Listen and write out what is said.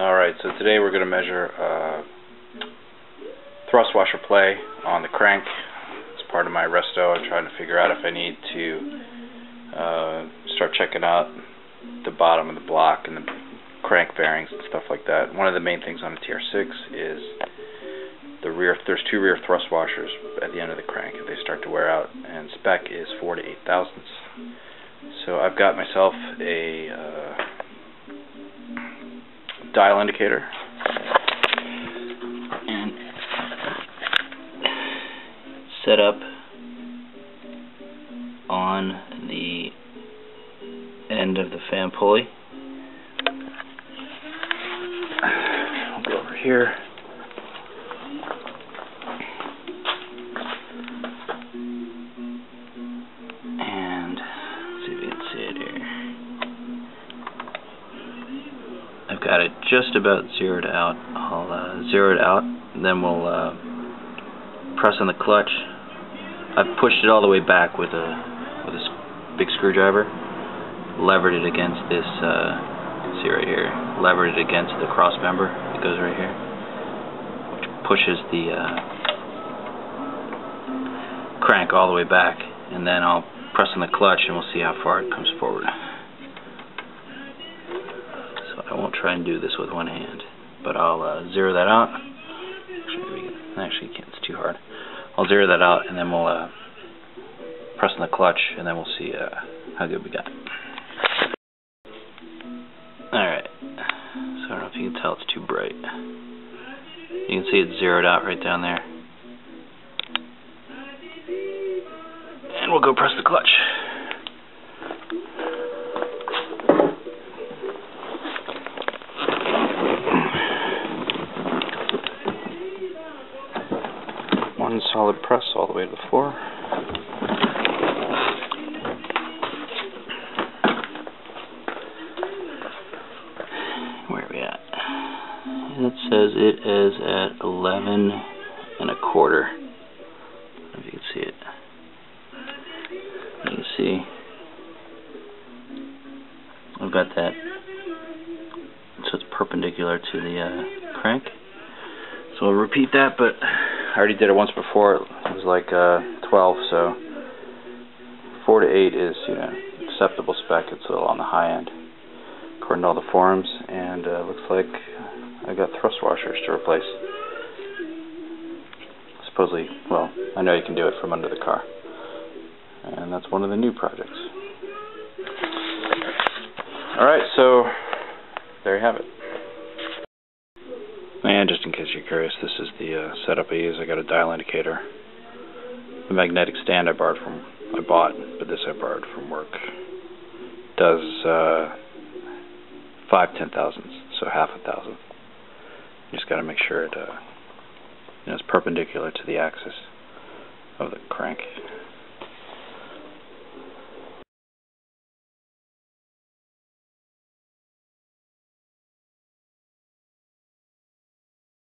Alright, so today we're going to measure thrust washer play on the crank. It's part of my resto. I'm trying to figure out if I need to start checking out the bottom of the block and the crank bearings and stuff like that. One of the main things on the TR6 is the rear. There's two rear thrust washers at the end of the crank. They start to wear out, and spec is 4 to 8 thousandths. So I've got myself a dial indicator, and set up on the end of the fan pulley. I'll go over here. Got it just about zeroed out. I'll zero it out, and then we'll press on the clutch. I've pushed it all the way back with a big screwdriver, levered it against this, see right here, levered it against the cross member that goes right here, which pushes the crank all the way back, and then I'll press on the clutch and we'll see how far it comes forward. I won't try and do this with one hand, but I'll zero that out. Actually, it's too hard. I'll zero that out, and then we'll press on the clutch, and then we'll see how good we got. Alright, so I don't know if you can tell, it's too bright. You can see it's zeroed out right down there. And we'll go press the clutch. One solid press all the way to the floor. Where are we at? It says it is at 11 and a quarter. I don't know if you can see it. You can see I've got that, so it's perpendicular to the crank. So I'll repeat that, but I already did it once before. It was like 12, so 4 to 8 is, you know, acceptable spec. It's a little on the high end, according to all the forums, and it looks like I got thrust washers to replace. Supposedly, well, I know you can do it from under the car. And that's one of the new projects. Alright, so there you have it. And just in case you're curious, this is the setup I use. I got a dial indicator, the magnetic stand I bought, but this I borrowed from work. Does 5 ten-thousandths, so half a thousandth. You just got to make sure it, you know, it's perpendicular to the axis of the crank.